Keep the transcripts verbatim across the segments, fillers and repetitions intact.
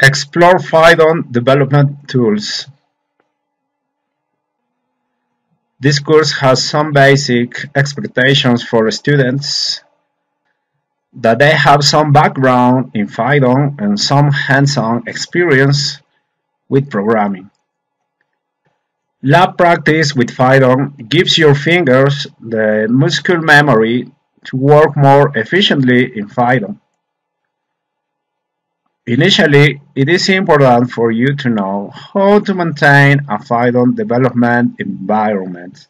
Explore Python development tools. This course has some basic expectations for students, that they have some background in Python and some hands-on experience with programming. Lab practice with Python gives your fingers the muscle memory to work more efficiently in Python. Initially, it is important for you to know how to maintain a Python development environment.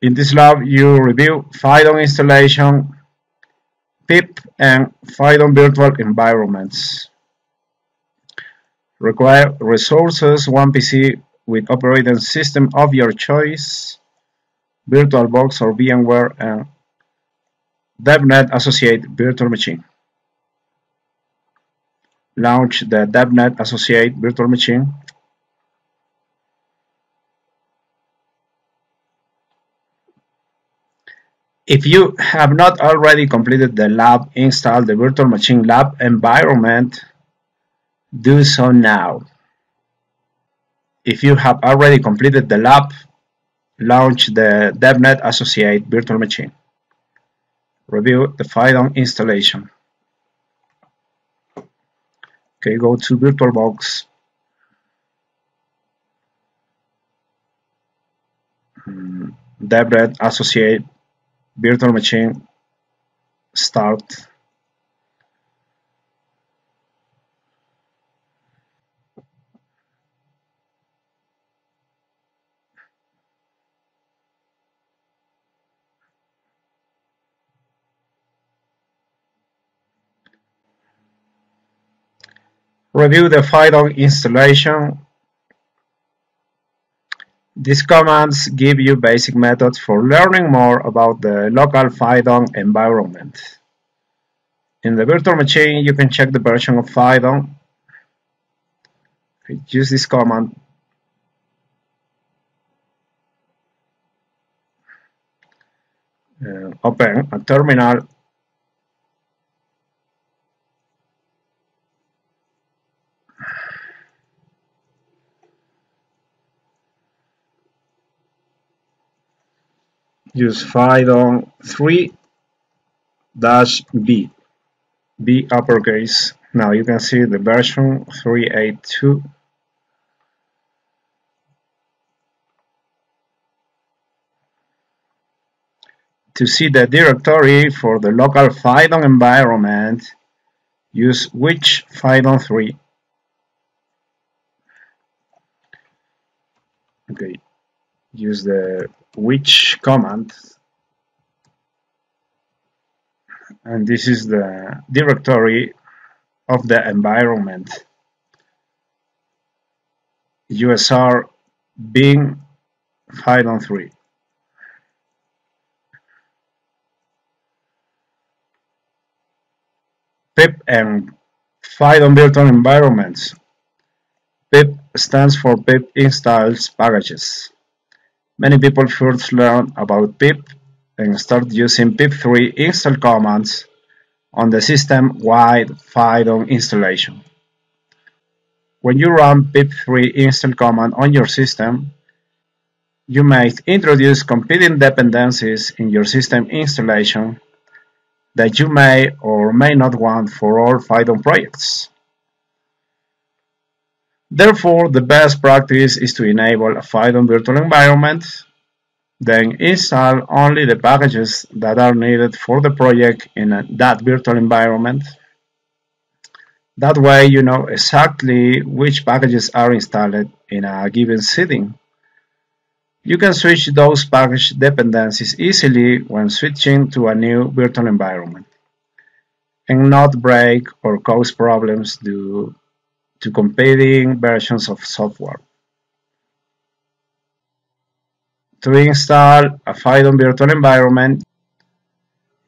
In this lab, you review Python installation, P I P, and Python virtual environments. Require resources, one P C with operating system of your choice, VirtualBox or VMware, and DevNet Associate virtual machine. Launch the DevNet Associate virtual machine. If you have not already completed the lab, install the virtual machine lab environment, do so now. If you have already completed the lab, launch the DevNet Associate virtual machine. Review the Python installation. Okay, go to VirtualBox. DevNet Associate virtual machine, start. Review the Python installation. These commands give you basic methods for learning more about the local Python environment. In the virtual machine, you can check the version of Python. Use this command. Uh, open a terminal. Use Python three dash B, B uppercase. Now you can see the version three eight two. To see the directory for the local Python environment, use which Python three. Okay, use the which command, and this is the directory of the environment, usr bin Python three. P I P and Python virtual environments. P I P stands for P I P installs packages. Many people first learn about P I P and start using pip three install commands on the system-wide Python installation. When you run pip three install command on your system, you may introduce competing dependencies in your system installation that you may or may not want for all Python projects. Therefore, the best practice is to enable a Python virtual environment, then install only the packages that are needed for the project in a, that virtual environment. That way, you know exactly which packages are installed in a given setting. You can switch those package dependencies easily when switching to a new virtual environment, and not break or cause problems due to competing versions of software. To install a Python virtual environment,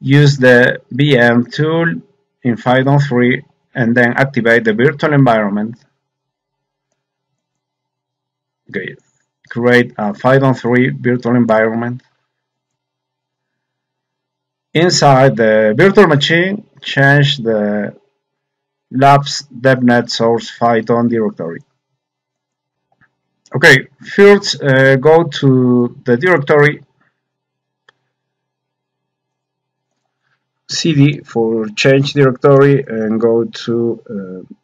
use the V M tool in Python three and then activate the virtual environment. Okay. Create a Python three virtual environment. Inside the virtual machine, change the labs devnet source Python directory. Okay, first uh, go to the directory cd for change directory and go to uh,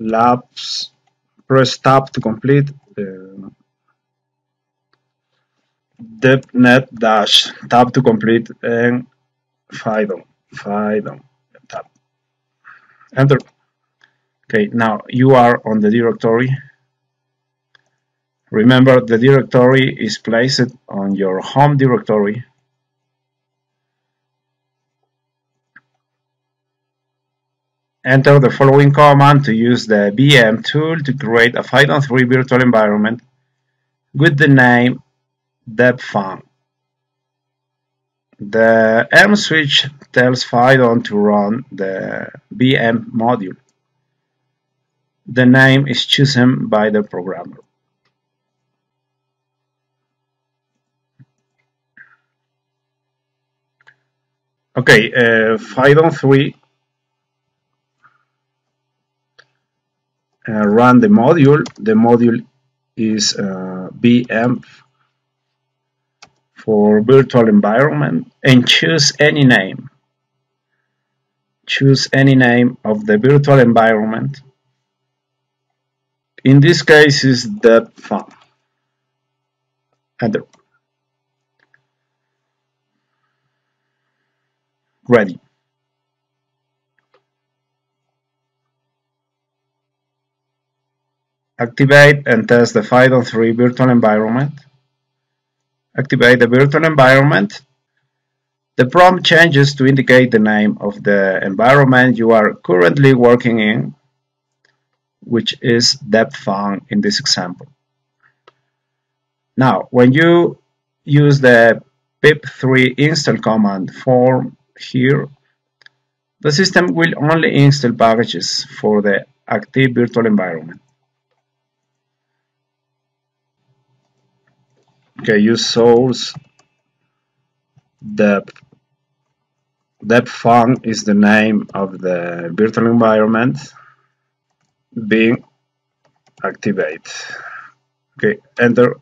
labs, press tab to complete uh, devnet dash tab to complete and Python, Python tab, enter. Okay, now you are on the directory. Remember, the directory is placed on your home directory. Enter the following command to use the V M tool to create a Python three virtual environment with the name devfun. The E R M switch tells Python to run the V M module. The name is chosen by the programmer. Okay, uh, Python three uh, run the module. The module is uh, V M for virtual environment, and choose any name. Choose any name of the virtual environment. In this case, is the devfun. Enter. Ready. Activate and test the Python three virtual environment. Activate the virtual environment. The prompt changes to indicate the name of the environment you are currently working in, which is devfun in this example. Now, when you use the pip three install command form here, the system will only install packages for the active virtual environment. Okay, use source dev. Devfun is the name of the virtual environment being activated. Okay, enter.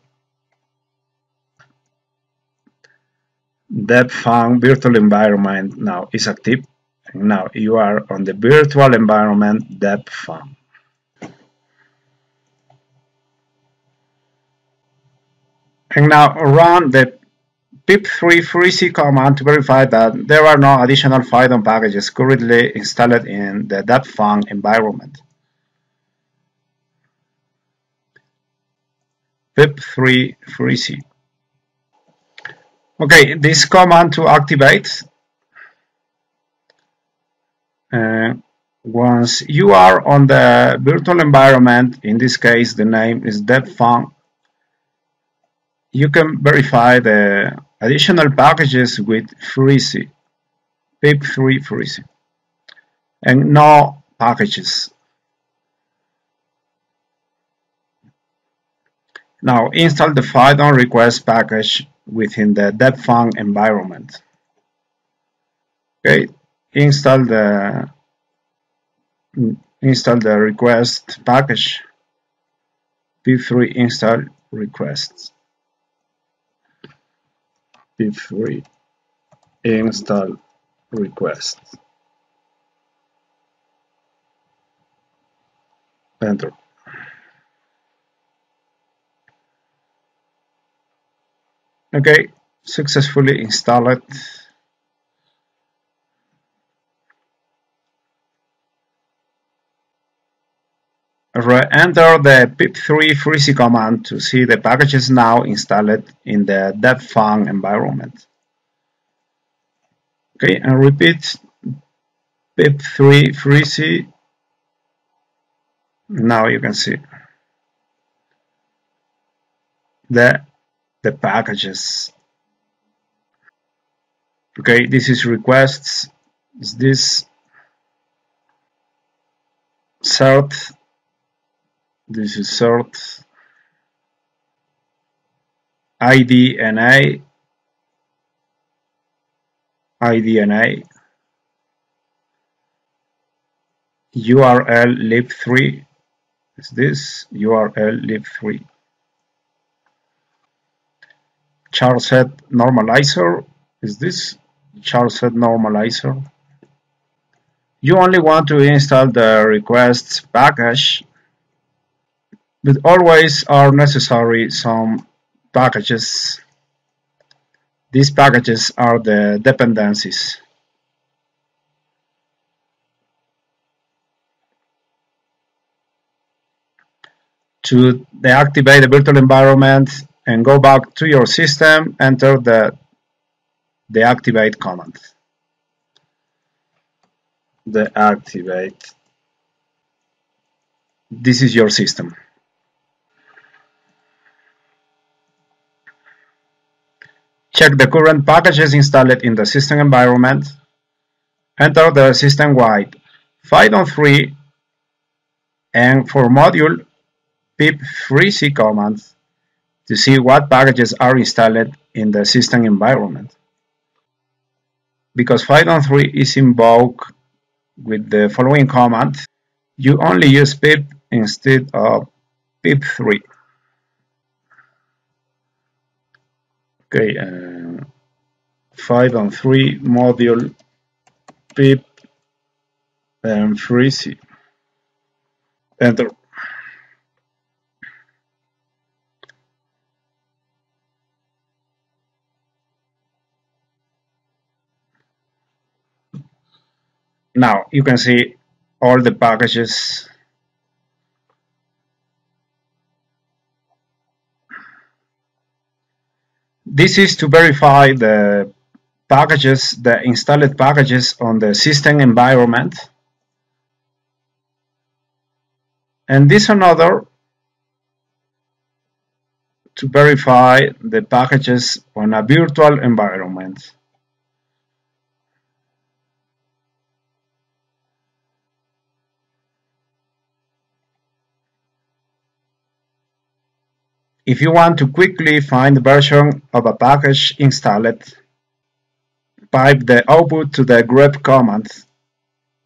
Devfun virtual environment now is active, and now you are on the virtual environment devfun. And now run the pip three freec command to verify that there are no additional Python packages currently installed in the devfun environment. pip three freec. Okay, this command to activate. Uh, once you are on the virtual environment, in this case the name is devfun, you can verify the additional packages with freec, pip three freec, and no packages. Now install the Python request package within the devfun environment. Okay, install the install the request package, pip three install requests, pip three install request, enter. Okay, successfully installed. Re-enter the pip three freec command to see the packages now installed in the devfun environment. Okay, and repeat pip three freec. Now you can see the the packages. Okay, this is requests, is this cert, this is cert, I D N A, I D N A, urllib three. It's this urllib three. Charset normalizer is this Charset normalizer. You only want to install the requests package, but always are necessary some packages. These packages are the dependencies. To deactivate the virtual environment and go back to your system, enter the deactivate command. Deactivate. This is your system. Check the current packages installed in the system environment. Enter the system-wide five dot three and for module pip three c command to see what packages are installed in the system environment. Because five dot three is invoked with the following command, you only use pip instead of pip three. Okay, uh, five dot three module pip and three c. Enter. Now you can see all the packages. This is to verify the packages, the installed packages on the system environment. And this another to verify the packages on a virtual environment. If you want to quickly find the version of a package installed, pipe the output to the grep command.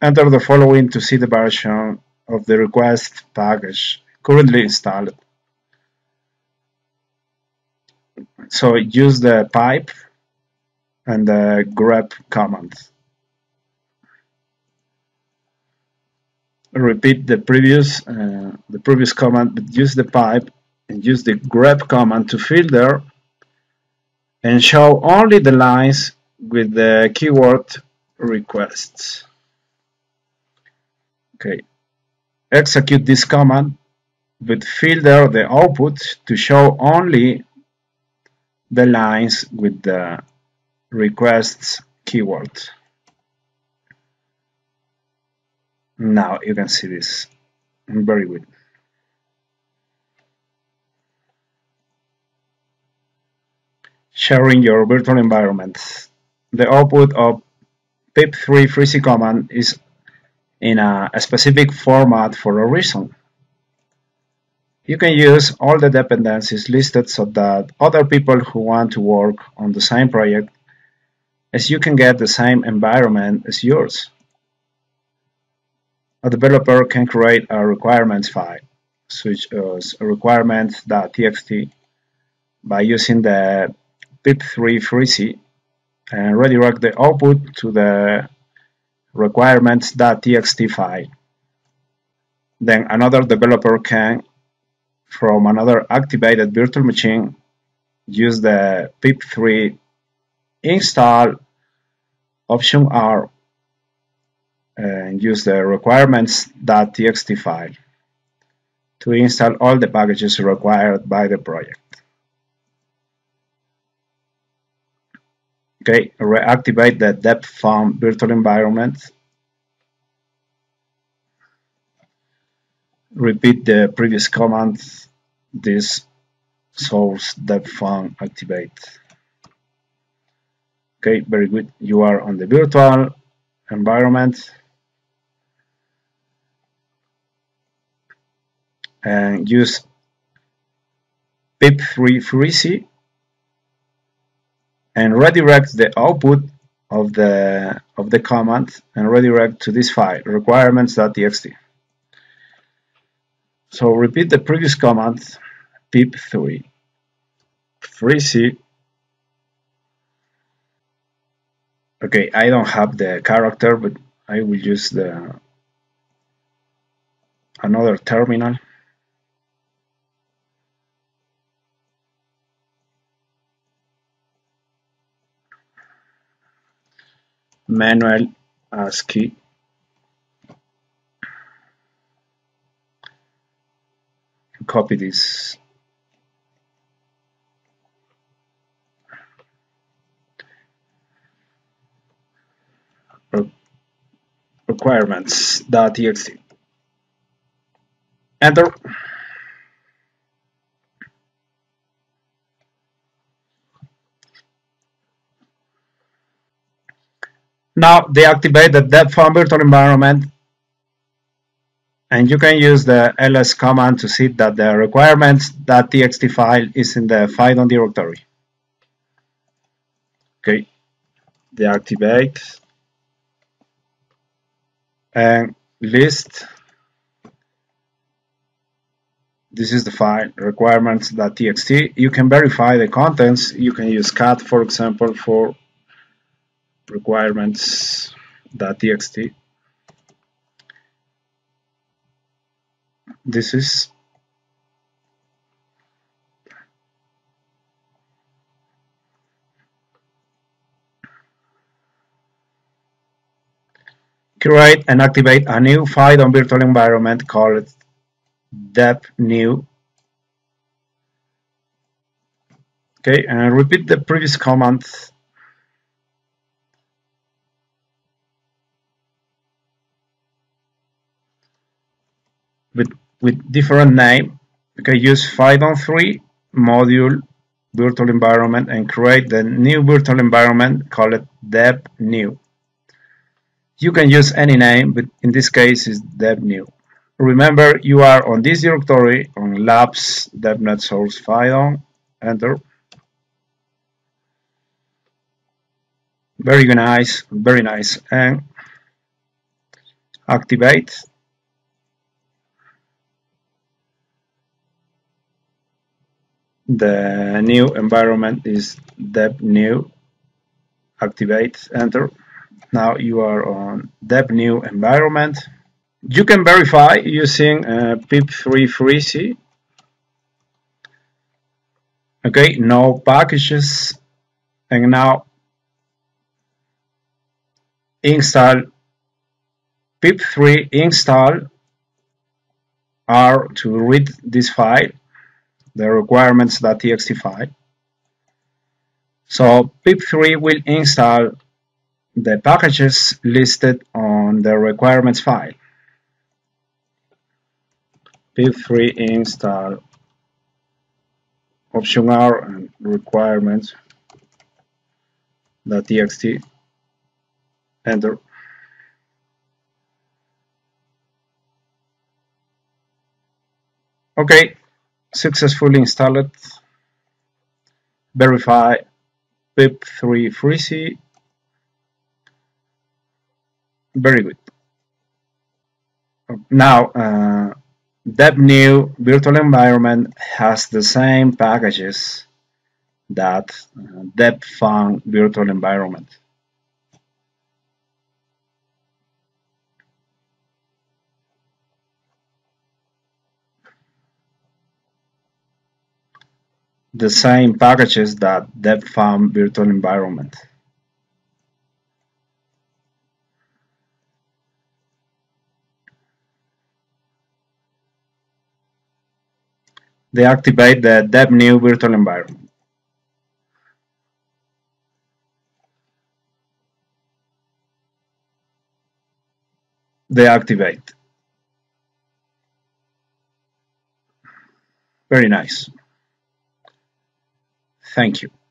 Enter the following to see the version of the request package currently installed. So use the pipe and the grep command. Repeat the previous uh, the previous command, but use the pipe and use the grep command to filter and show only the lines with the keyword requests. Okay, execute this command but filter the output to show only the lines with the requests keyword. Now you can see this very good. Sharing your virtual environment. The output of pip three freeze command is in a, a specific format for a reason. You can use all the dependencies listed so that other people who want to work on the same project as you can get the same environment as yours. A developer can create a requirements file, such as requirements dot t x t, by using the pip three freeze and redirect the output to the requirements dot t x t file. Then another developer can, from another activated virtual machine, use the pip three install option R and use the requirements dot t x t file to install all the packages required by the project. Okay, reactivate the dev farm virtual environment. Repeat the previous command, this source dev farm activate. Okay, very good. You are on the virtual environment. And use pip three freeze and redirect the output of the of the command and redirect to this file, requirements.txt. So repeat the previous command, pip three, three c. Okay, I don't have the character, but I will use the another terminal. Manual ASCII. Copy this. Requirements.txt. Enter. Now deactivate the dev one virtual environment, and you can use the ls command to see that the requirements.txt file is in the file directory. Okay, deactivate and list. This is the file, requirements.txt. You can verify the contents. You can use cat, for example, for requirements.txt. This is create and activate a new file on virtual environment called dev new. Okay, and repeat the previous command. With, with different name, you can use file on three module virtual environment and create the new virtual environment, call it dev new. You can use any name, but in this case is dev new. Remember, you are on this directory on labs devnet source file. Enter. Very nice, very nice. And activate. The new environment is dev new. Activate, enter. Now you are on dev new environment. You can verify using uh, pip three three c. Okay, no packages, and now install pip three install r to read this file, the requirements.txt file. So pip three will install the packages listed on the requirements file. pip three install option R and requirements.txt. Enter. Okay, successfully installed. Verify pip three three c. Very good. Now uh, dev new virtual environment has the same packages that uh, dev fun virtual environment. The same packages that dev fun virtual environment. They activate the dev new virtual environment. They activate. Very nice. Thank you.